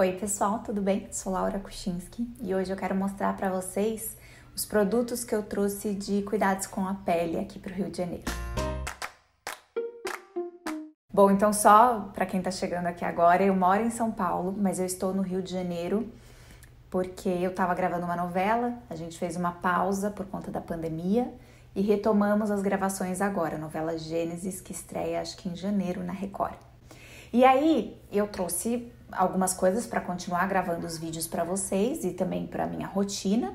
Oi pessoal, tudo bem? Sou Laura Kuczynski e hoje eu quero mostrar para vocês os produtos que eu trouxe de cuidados com a pele aqui para o Rio de Janeiro. Bom, então só para quem está chegando aqui agora, eu moro em São Paulo, mas eu estou no Rio de Janeiro porque eu estava gravando uma novela, a gente fez uma pausa por conta da pandemia e retomamos as gravações agora, a novela Gênesis, que estreia acho que em janeiro na Record. E aí eu trouxe algumas coisas para continuar gravando os vídeos para vocês e também para minha rotina,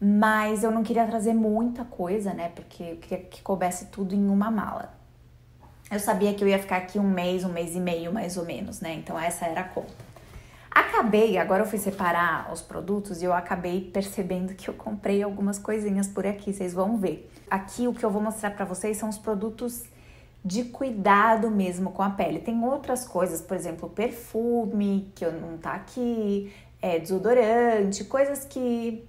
mas eu não queria trazer muita coisa, né, porque eu queria que coubesse tudo em uma mala. Eu sabia que eu ia ficar aqui um mês e meio mais ou menos, né, então essa era a conta. Acabei, agora eu fui separar os produtos e eu acabei percebendo que eu comprei algumas coisinhas por aqui, vocês vão ver. Aqui o que eu vou mostrar para vocês são os produtos de cuidado mesmo com a pele. Tem outras coisas, por exemplo, perfume, que eu não tá aqui, desodorante, coisas que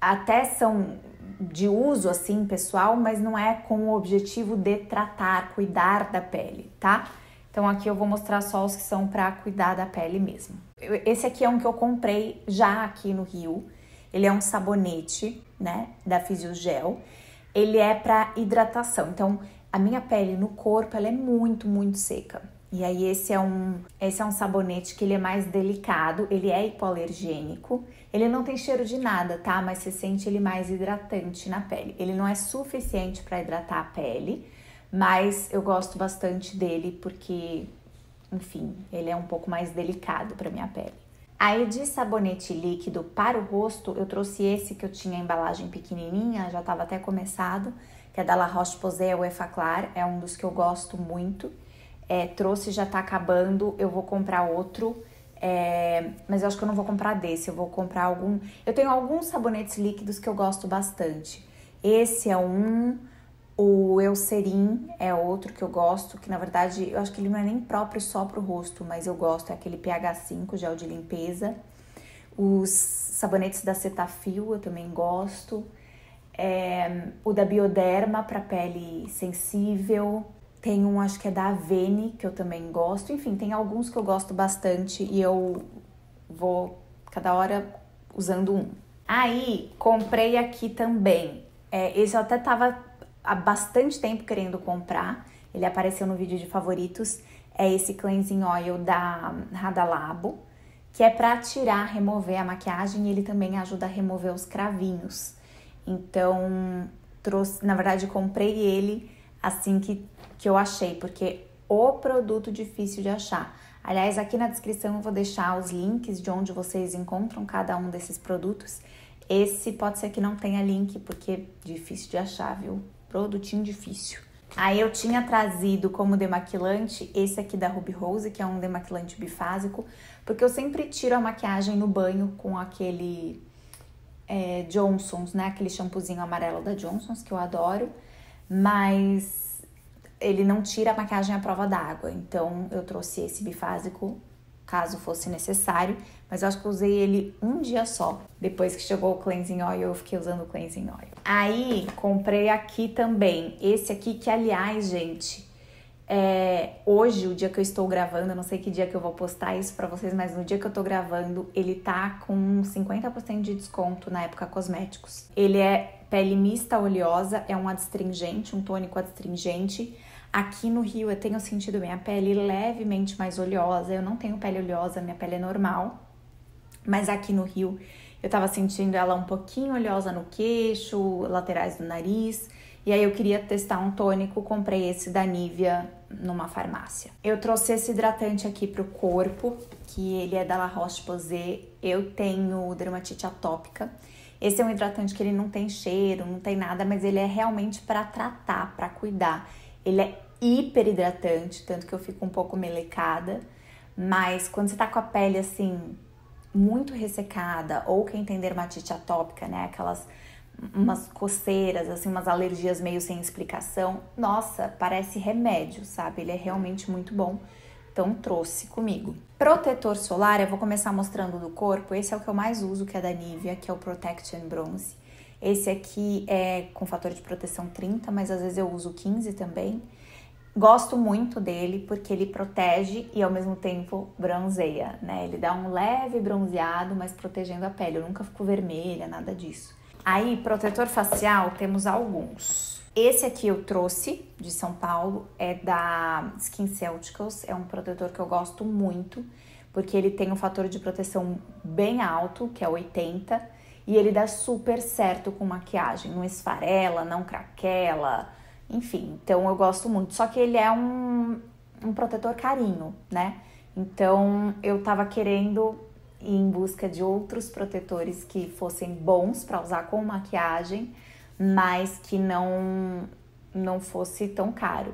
até são de uso, assim, pessoal, mas não é com o objetivo de tratar, cuidar da pele, tá? Então aqui eu vou mostrar só os que são pra cuidar da pele mesmo. Esse aqui é um que eu comprei já aqui no Rio. Ele é um sabonete, né, da Fisiogel. Ele é pra hidratação, então a minha pele no corpo, ela é muito, muito seca. E aí esse é um sabonete que ele é mais delicado, ele é hipoalergênico. Ele não tem cheiro de nada, tá? Mas você sente ele mais hidratante na pele. Ele não é suficiente para hidratar a pele, mas eu gosto bastante dele porque, enfim, ele é um pouco mais delicado para minha pele. Aí de sabonete líquido para o rosto, eu trouxe esse que eu tinha a embalagem pequenininha, já estava até começado, que é da La Roche-Posay, o Effaclar, é um dos que eu gosto muito. Trouxe, já tá acabando, eu vou comprar outro, mas eu acho que eu não vou comprar desse, eu vou comprar algum... Eu tenho alguns sabonetes líquidos que eu gosto bastante. Esse é um, o Eucerin é outro que eu gosto, que na verdade, eu acho que ele não é nem próprio só pro rosto, mas eu gosto, é aquele pH 5, gel de limpeza. Os sabonetes da Cetaphil eu também gosto. O da Bioderma para pele sensível, tem um acho que é da Avène que eu também gosto, enfim, tem alguns que eu gosto bastante e eu vou cada hora usando um. Aí, comprei aqui também, esse eu até tava há bastante tempo querendo comprar, ele apareceu no vídeo de favoritos, é esse Cleansing Oil da Hadalabo, que é para tirar, remover a maquiagem e ele também ajuda a remover os cravinhos. Então, trouxe, na verdade, comprei ele assim que eu achei, porque o produto difícil de achar. Aliás, aqui na descrição eu vou deixar os links de onde vocês encontram cada um desses produtos. Esse pode ser que não tenha link, porque difícil de achar, viu? Produtinho difícil. Aí eu tinha trazido como demaquilante esse aqui da Ruby Rose, que é um demaquilante bifásico, porque eu sempre tiro a maquiagem no banho com aquele... Johnson's, né? Aquele shampoozinho amarelo da Johnson's, que eu adoro, mas ele não tira a maquiagem à prova d'água, então eu trouxe esse bifásico, caso fosse necessário, mas eu acho que eu usei ele um dia só. Depois que chegou o Cleansing Oil, eu fiquei usando o Cleansing Oil. Aí, comprei aqui também, esse aqui que, aliás, gente, hoje, o dia que eu estou gravando, eu não sei que dia que eu vou postar isso pra vocês, mas no dia que eu tô gravando, ele tá com 50% de desconto na Época Cosméticos. Ele é pele mista oleosa, é um adstringente, um tônico adstringente. Aqui no Rio eu tenho sentido minha pele levemente mais oleosa, eu não tenho pele oleosa, minha pele é normal, mas aqui no Rio eu tava sentindo ela um pouquinho oleosa no queixo, laterais do nariz, e aí eu queria testar um tônico, comprei esse da Nivea numa farmácia. Eu trouxe esse hidratante aqui pro corpo, que ele é da La Roche-Posay, eu tenho dermatite atópica. Esse é um hidratante que ele não tem cheiro, não tem nada, mas ele é realmente pra tratar, pra cuidar. Ele é hiper hidratante, tanto que eu fico um pouco melecada, mas quando você tá com a pele assim, muito ressecada, ou quem tem dermatite atópica, né, aquelas umas coceiras, assim, umas alergias meio sem explicação, nossa, parece remédio, sabe? Ele é realmente muito bom, então trouxe comigo. Protetor solar, eu vou começar mostrando do corpo, esse é o que eu mais uso, que é da Nivea, que é o Protect and Bronze. Esse aqui é com fator de proteção 30, mas às vezes eu uso 15 também. Gosto muito dele porque ele protege e ao mesmo tempo bronzeia, né? Ele dá um leve bronzeado, mas protegendo a pele. Eu nunca fico vermelha, nada disso. Aí, protetor facial, temos alguns. Esse aqui eu trouxe de São Paulo, é da Skinceuticals. É um protetor que eu gosto muito, porque ele tem um fator de proteção bem alto, que é 80, e ele dá super certo com maquiagem. Não esfarela, não craquela, enfim, então eu gosto muito. Só que ele é um protetor carinho, né? Então eu tava querendo ir em busca de outros protetores que fossem bons pra usar com maquiagem, mas que não fosse tão caro.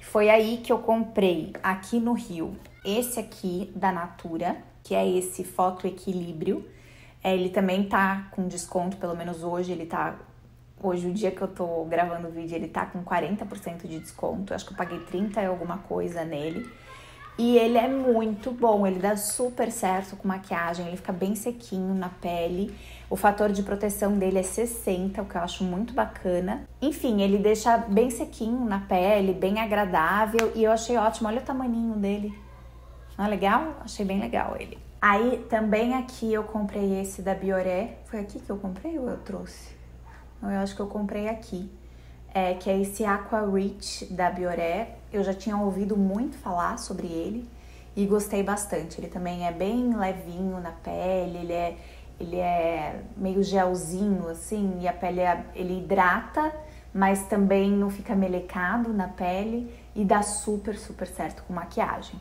Foi aí que eu comprei aqui no Rio esse aqui da Natura, que é esse FotoEquilíbrio. Ele também tá com desconto, pelo menos hoje ele tá... Hoje, o dia que eu tô gravando o vídeo, ele tá com 40% de desconto. Eu acho que eu paguei 30 e alguma coisa nele. E ele é muito bom, ele dá super certo com maquiagem, ele fica bem sequinho na pele. O fator de proteção dele é 60, o que eu acho muito bacana. Enfim, ele deixa bem sequinho na pele, bem agradável. E eu achei ótimo, olha o tamaninho dele. Não é legal? Achei bem legal ele. Aí, também aqui eu comprei esse da Biore. Foi aqui que eu comprei ou eu trouxe? Eu acho que eu comprei aqui, que é esse Aqua Rich da Biore. Eu já tinha ouvido muito falar sobre ele e gostei bastante. Ele também é bem levinho na pele, ele é meio gelzinho, assim, e a pele, ele hidrata, mas também não fica melecado na pele e dá super, super certo com maquiagem.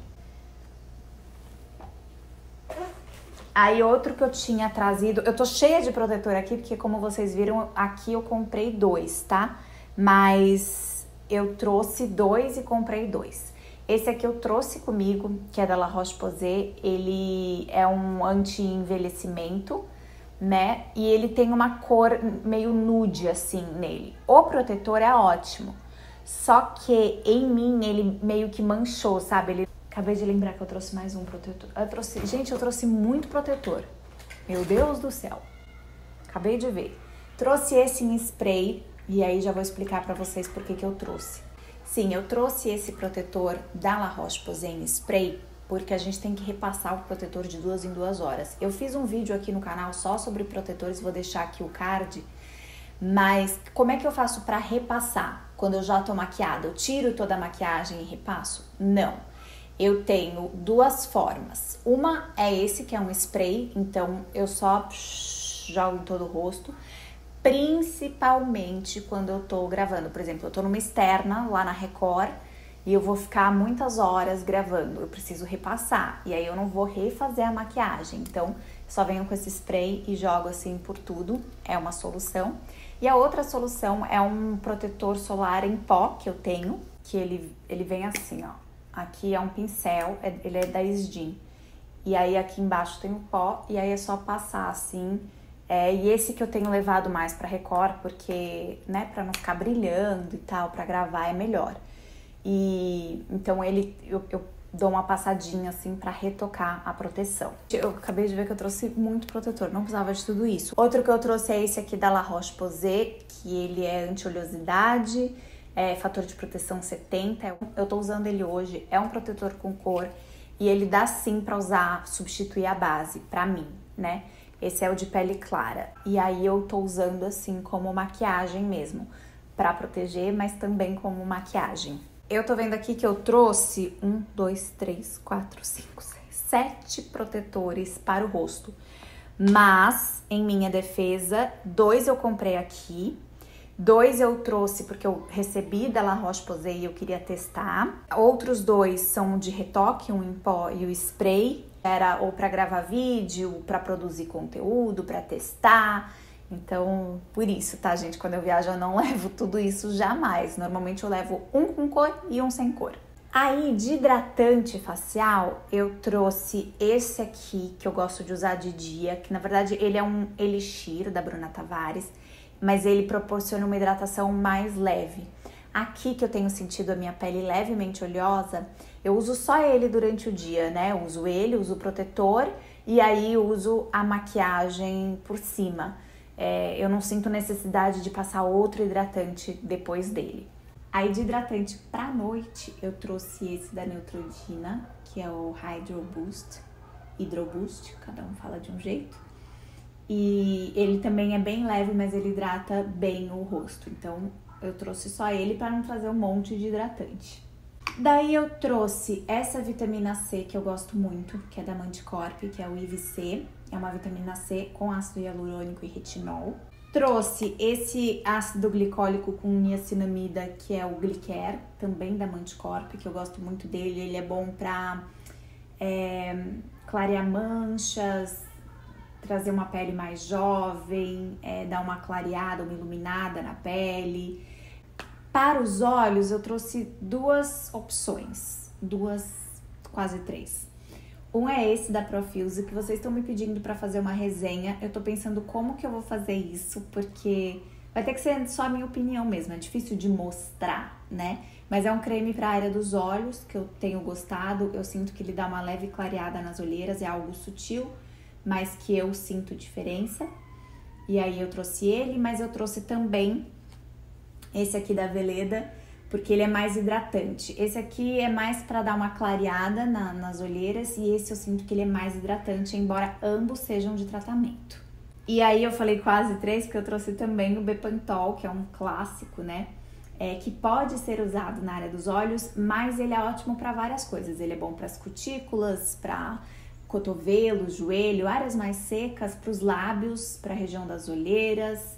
Aí outro que eu tinha trazido, eu tô cheia de protetor aqui, porque como vocês viram, aqui eu comprei dois, tá? Mas eu trouxe dois e comprei dois. Esse aqui eu trouxe comigo, que é da La Roche-Posay, ele é um anti-envelhecimento, né? E ele tem uma cor meio nude, assim, nele. O protetor é ótimo, só que em mim ele meio que manchou, sabe? Ele... Acabei de lembrar que eu trouxe mais um protetor. Gente, eu trouxe muito protetor. Meu Deus do céu. Acabei de ver. Trouxe esse em spray e aí já vou explicar pra vocês por que eu trouxe. Sim, eu trouxe esse protetor da La Roche-Posay em spray porque a gente tem que repassar o protetor de 2 em 2 horas. Eu fiz um vídeo aqui no canal só sobre protetores, vou deixar aqui o card. Mas como é que eu faço pra repassar quando eu já tô maquiada? Eu tiro toda a maquiagem e repasso? Não. Eu tenho duas formas. Uma é esse, que é um spray, então eu só jogo em todo o rosto, principalmente quando eu tô gravando. Por exemplo, eu tô numa externa lá na Record e eu vou ficar muitas horas gravando, eu preciso repassar, e aí eu não vou refazer a maquiagem. Então, só venho com esse spray e jogo assim por tudo, é uma solução. E a outra solução é um protetor solar em pó que eu tenho, que ele vem assim, ó. Aqui é um pincel, ele é da Isdin. E aí aqui embaixo tem o pó, e aí é só passar assim. E esse que eu tenho levado mais pra Record, porque, né, pra não ficar brilhando e tal, pra gravar é melhor. E então eu dou uma passadinha assim pra retocar a proteção. Eu acabei de ver que eu trouxe muito protetor, não precisava de tudo isso. Outro que eu trouxe é esse aqui da La Roche-Posay, que ele é anti-oleosidade. Fator de proteção 70, eu tô usando ele hoje, é um protetor com cor e ele dá sim pra usar, substituir a base, pra mim, né? Esse é o de pele clara. E aí eu tô usando assim como maquiagem mesmo, pra proteger, mas também como maquiagem. Eu tô vendo aqui que eu trouxe 7 protetores para o rosto. Mas, em minha defesa, 2 eu comprei aqui. 2 eu trouxe porque eu recebi da La Roche-Posay e eu queria testar. Outros 2 são de retoque, um em pó e o spray. Era ou pra gravar vídeo, pra produzir conteúdo, pra testar. Então, por isso, tá, gente? Quando eu viajo eu não levo tudo isso jamais. Normalmente eu levo um com cor e um sem cor. Aí, de hidratante facial, eu trouxe esse aqui, que eu gosto de usar de dia. Que, na verdade, ele é um elixir da Bruna Tavares. Mas ele proporciona uma hidratação mais leve. Aqui que eu tenho sentido a minha pele levemente oleosa, eu uso só ele durante o dia, né? Eu uso ele, uso o protetor e aí uso a maquiagem por cima. Eu não sinto necessidade de passar outro hidratante depois dele. Aí de hidratante pra noite, eu trouxe esse da Neutrogena, que é o Hydro Boost, cada um fala de um jeito. E ele também é bem leve, mas ele hidrata bem o rosto. Então eu trouxe só ele pra não trazer um monte de hidratante. Daí eu trouxe essa vitamina C que eu gosto muito, que é da Mantecorp, que é o IVC. É uma vitamina C com ácido hialurônico e retinol. Trouxe esse ácido glicólico com niacinamida, que é o Gliquer, também da Mantecorp, que eu gosto muito dele. Ele é bom pra clarear manchas, trazer uma pele mais jovem, dar uma clareada, uma iluminada na pele. Para os olhos, eu trouxe duas opções, quase três. Um é esse da Profuse, que vocês estão me pedindo para fazer uma resenha. Eu tô pensando como que eu vou fazer isso, porque vai ter que ser só a minha opinião mesmo, é difícil de mostrar, né? Mas é um creme para a área dos olhos, que eu tenho gostado. Eu sinto que ele dá uma leve clareada nas olheiras, é algo sutil, mas que eu sinto diferença. E aí eu trouxe ele, mas eu trouxe também esse aqui da Veleda, porque ele é mais hidratante. Esse aqui é mais pra dar uma clareada nas olheiras, e esse eu sinto que ele é mais hidratante, embora ambos sejam de tratamento. E aí eu falei quase três, porque eu trouxe também o Bepantol, que é um clássico, né? Que pode ser usado na área dos olhos, mas ele é ótimo pra várias coisas. Ele é bom pras cutículas, pra cotovelo, joelho, áreas mais secas, pros lábios, pra região das olheiras.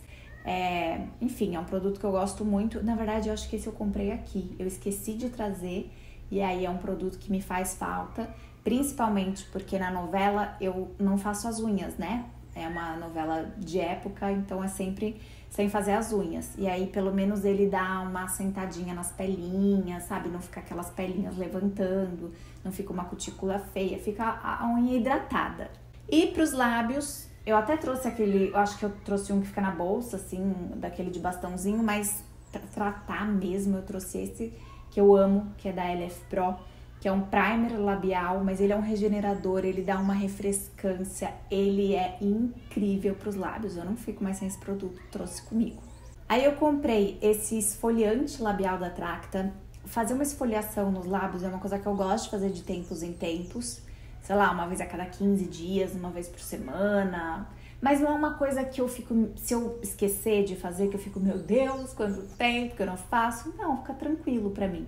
Enfim, é um produto que eu gosto muito. Na verdade, eu acho que esse eu comprei aqui, eu esqueci de trazer, e aí é um produto que me faz falta, principalmente porque na novela eu não faço as unhas, né? É uma novela de época, então é sempre sem fazer as unhas, e aí pelo menos ele dá uma sentadinha nas pelinhas, sabe? Não fica aquelas pelinhas levantando, não fica uma cutícula feia, fica a unha hidratada. E pros lábios, eu até trouxe aquele, eu acho que eu trouxe um que fica na bolsa, assim, daquele de bastãozinho, mas pra tratar mesmo, eu trouxe esse que eu amo, que é da LF Pro, que é um primer labial, mas ele é um regenerador, ele dá uma refrescância, ele é incrível pros lábios, eu não fico mais sem esse produto, trouxe comigo. Aí eu comprei esse esfoliante labial da Tracta. Fazer uma esfoliação nos lábios é uma coisa que eu gosto de fazer de tempos em tempos, sei lá, uma vez a cada 15 dias, uma vez por semana. Mas não é uma coisa que eu fico, se eu esquecer de fazer, que eu fico, meu Deus, quanto tempo que eu não faço. Não, fica tranquilo pra mim.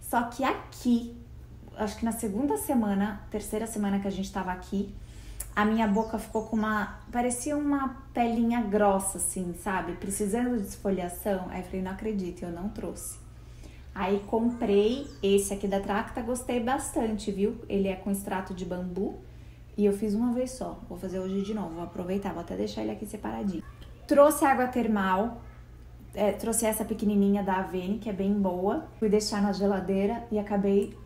Só que aqui, acho que na segunda semana, terceira semana que a gente tava aqui, a minha boca ficou com uma, parecia uma pelinha grossa, assim, sabe? Precisando de esfoliação. Aí eu falei, não acredito, eu não trouxe. Aí comprei esse aqui da Tracta, gostei bastante, viu? Ele é com extrato de bambu e eu fiz uma vez só. Vou fazer hoje de novo, vou aproveitar, vou até deixar ele aqui separadinho. Trouxe água termal, trouxe essa pequenininha da Avène, que é bem boa. Fui deixar na geladeira e acabei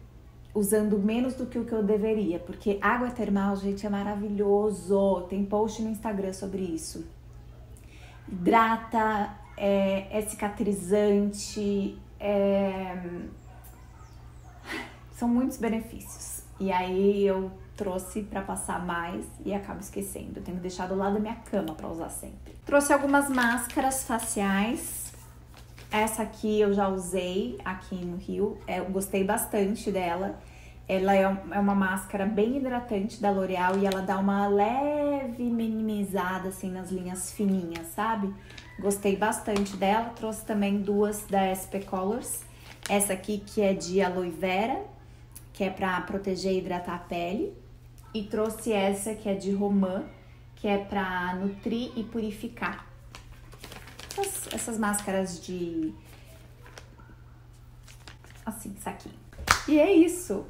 usando menos do que o que eu deveria, porque água termal, gente, é maravilhoso. Tem post no Instagram sobre isso. Hidrata, é cicatrizante... São muitos benefícios. E aí eu trouxe pra passar mais e acabo esquecendo. Eu tenho que deixar do lado da minha cama pra usar sempre. Trouxe algumas máscaras faciais. Essa aqui eu já usei aqui no Rio. Eu gostei bastante dela. Ela é uma máscara bem hidratante da L'Oreal e ela dá uma leve minimizada assim nas linhas fininhas, sabe? Gostei bastante dela. Trouxe também duas da SP Colors. Essa aqui que é de aloe vera, que é pra proteger e hidratar a pele. E trouxe essa que é de romã, que é pra nutrir e purificar. Essas máscaras de... assim, saquinho. E é isso.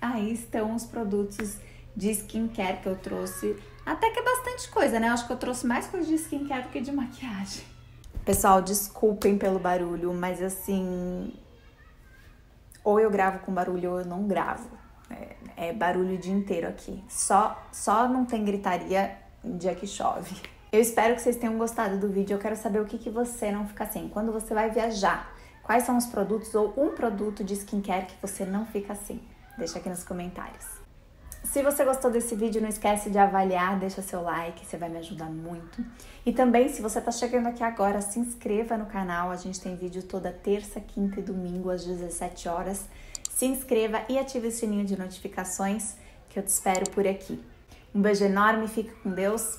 Aí estão os produtos de skincare que eu trouxe. Até que é bastante coisa, né? Eu acho que eu trouxe mais coisa de skincare do que de maquiagem. Pessoal, desculpem pelo barulho, mas assim... ou eu gravo com barulho ou eu não gravo. É barulho o dia inteiro aqui. Só não tem gritaria no dia que chove. Eu espero que vocês tenham gostado do vídeo. Eu quero saber o que você não fica sem. Quando você vai viajar, quais são os produtos ou um produto de skincare que você não fica sem? Deixa aqui nos comentários. Se você gostou desse vídeo, não esquece de avaliar, deixa seu like, você vai me ajudar muito. E também, se você está chegando aqui agora, se inscreva no canal. A gente tem vídeo toda terça, quinta e domingo, às 17 horas. Se inscreva e ative o sininho de notificações, que eu te espero por aqui. Um beijo enorme, fique com Deus